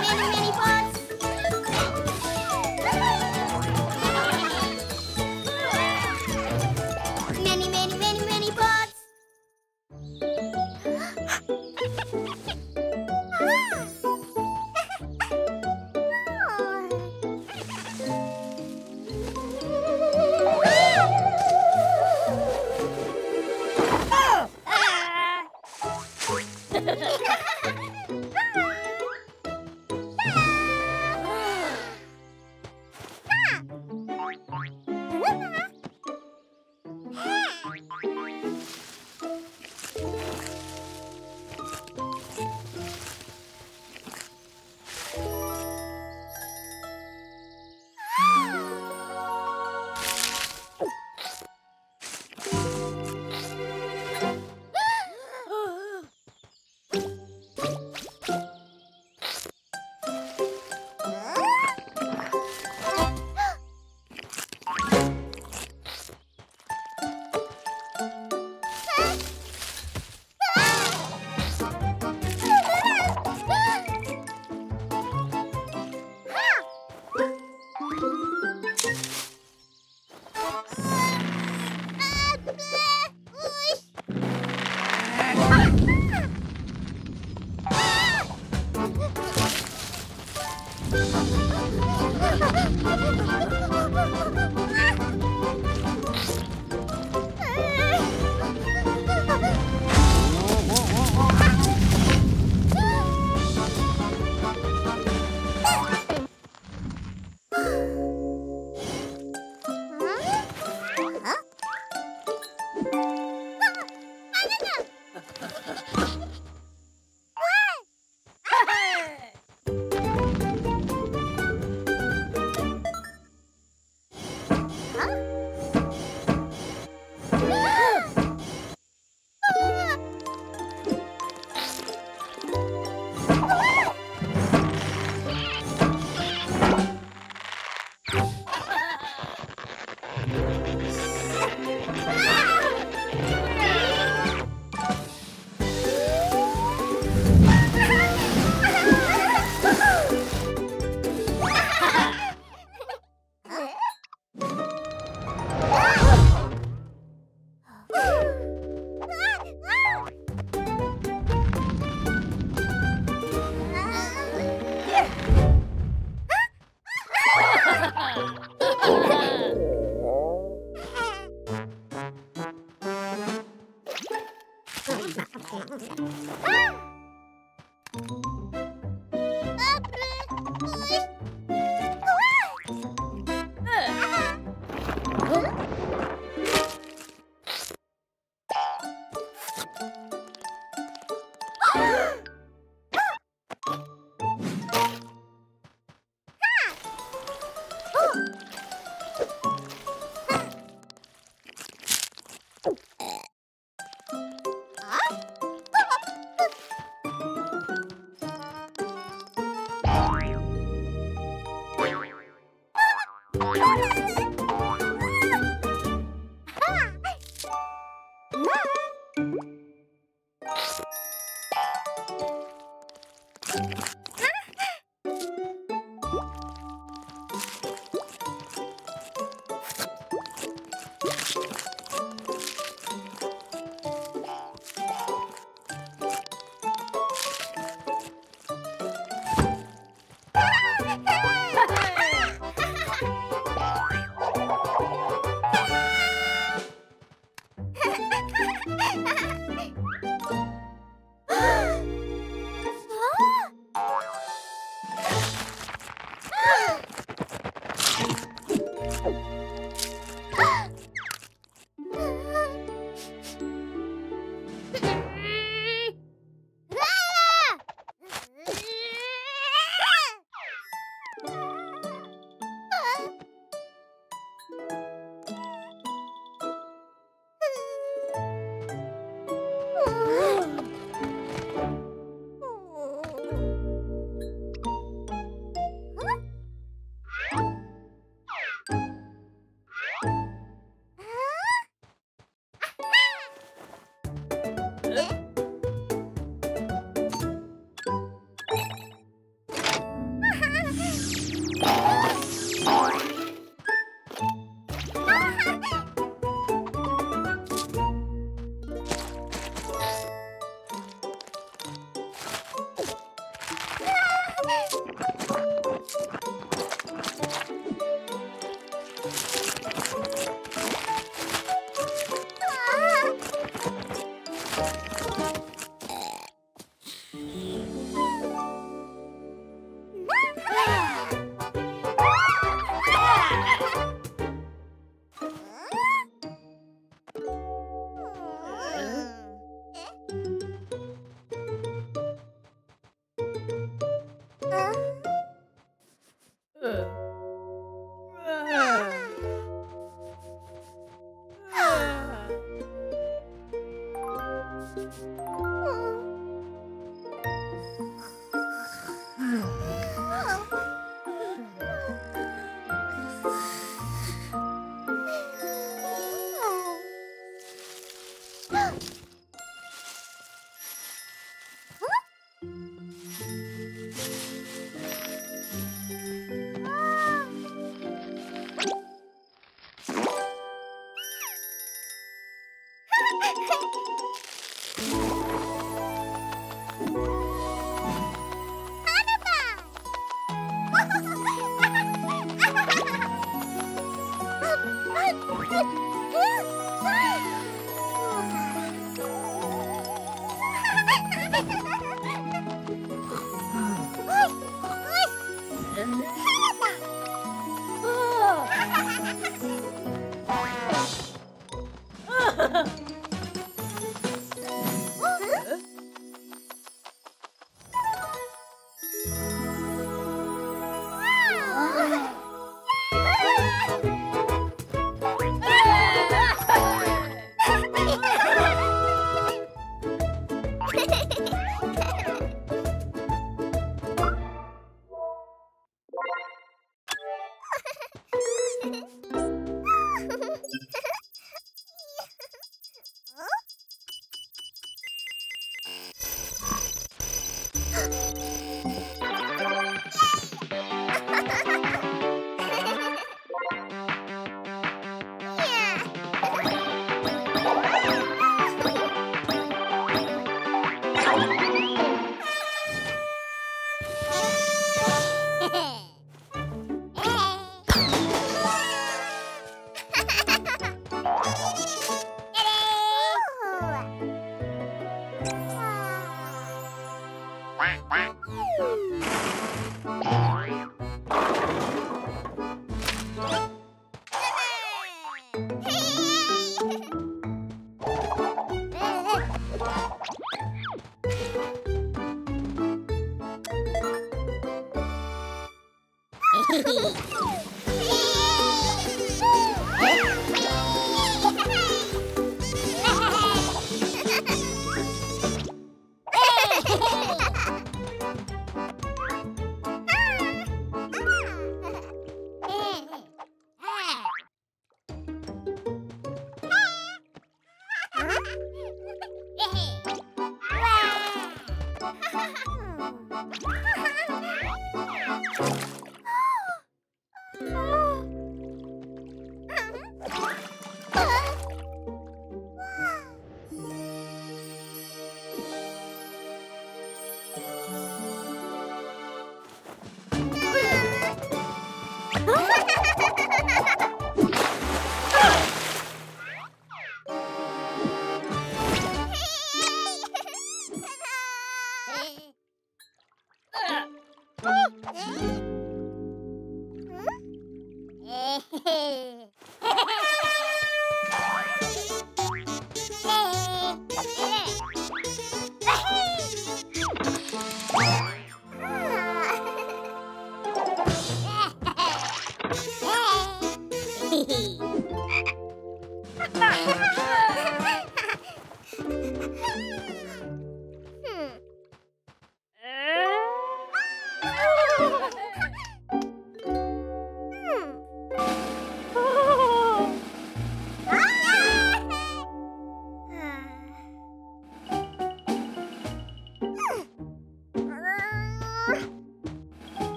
Minibods. Minibods.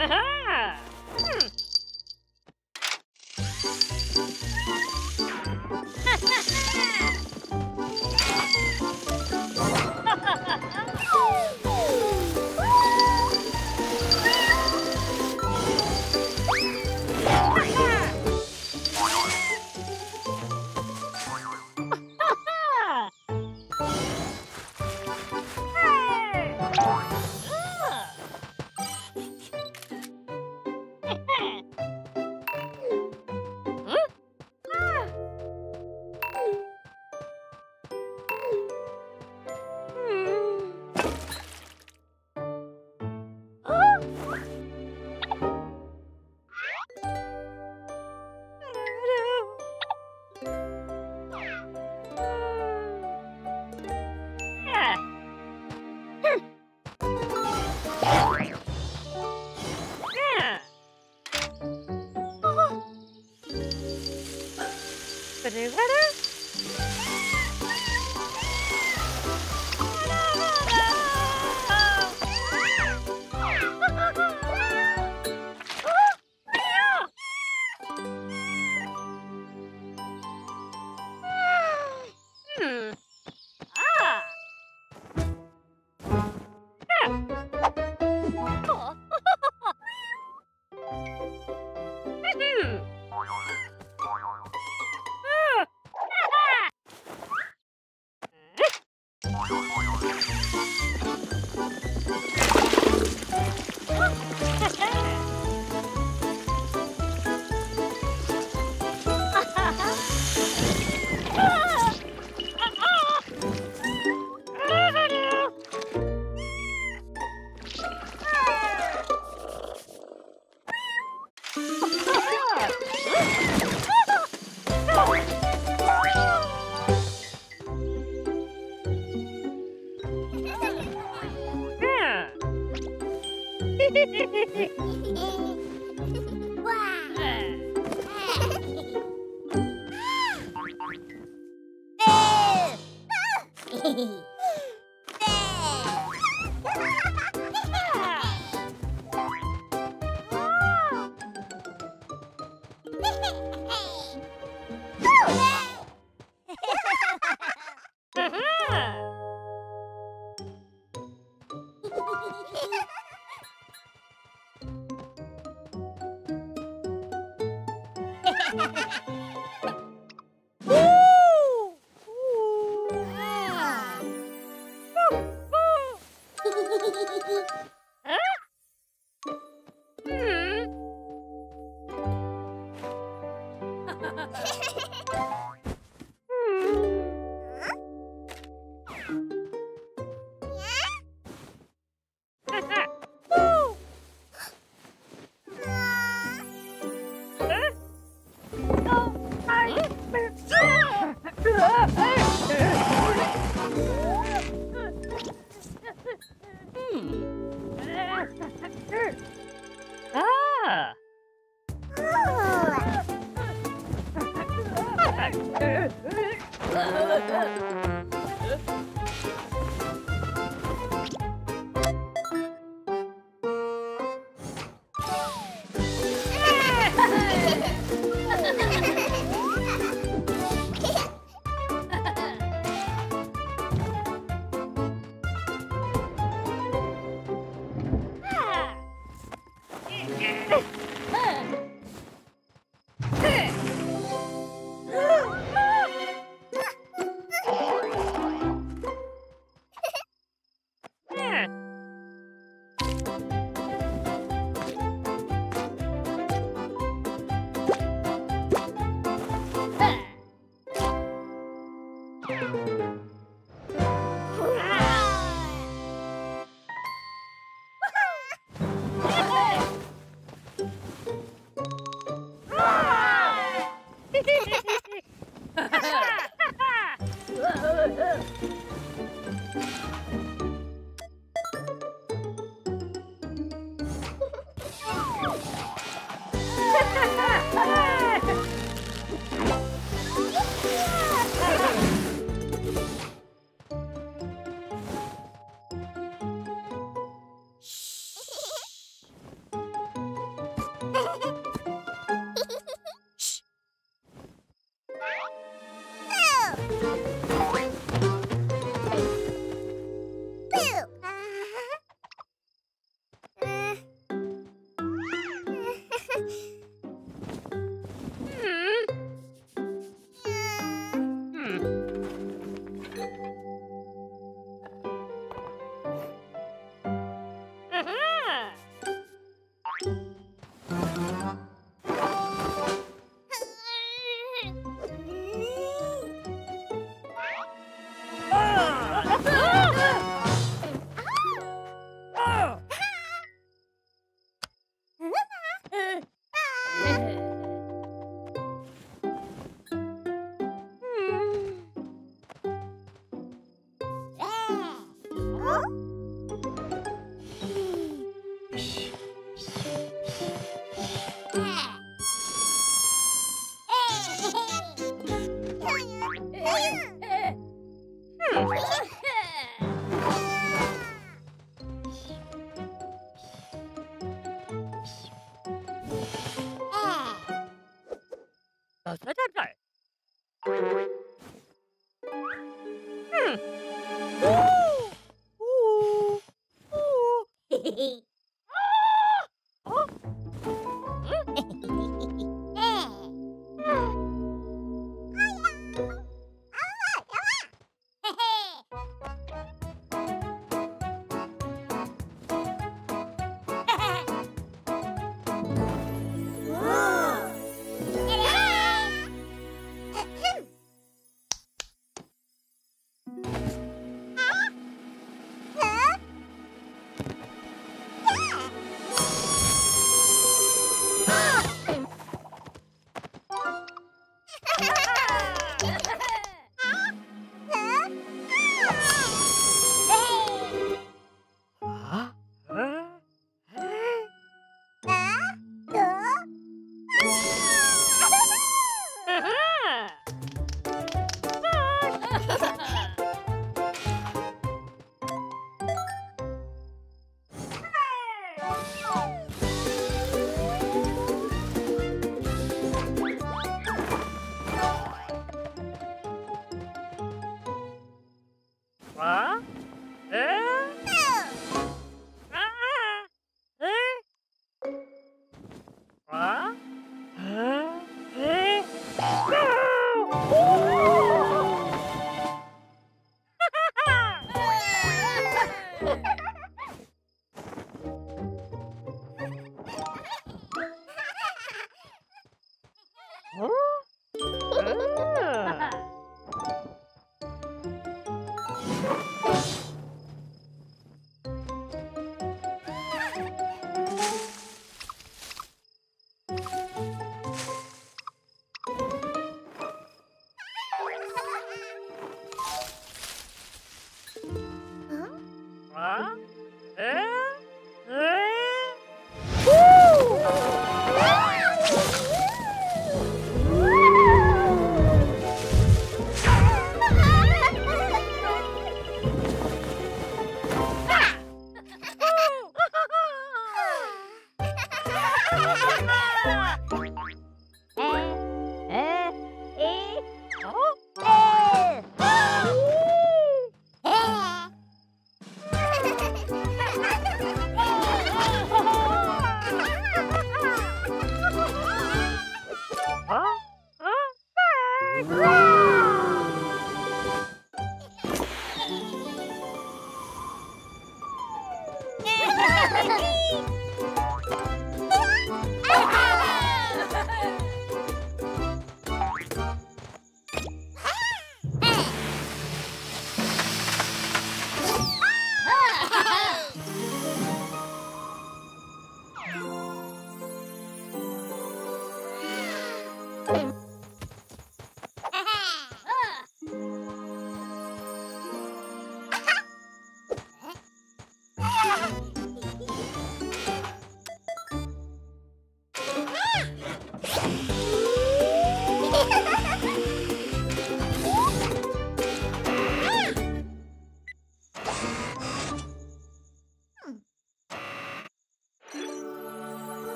아하!